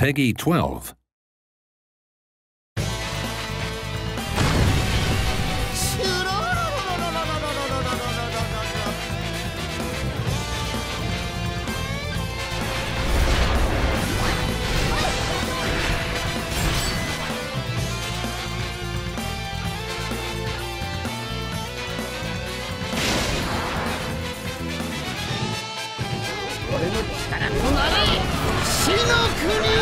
PEGI 12. I'm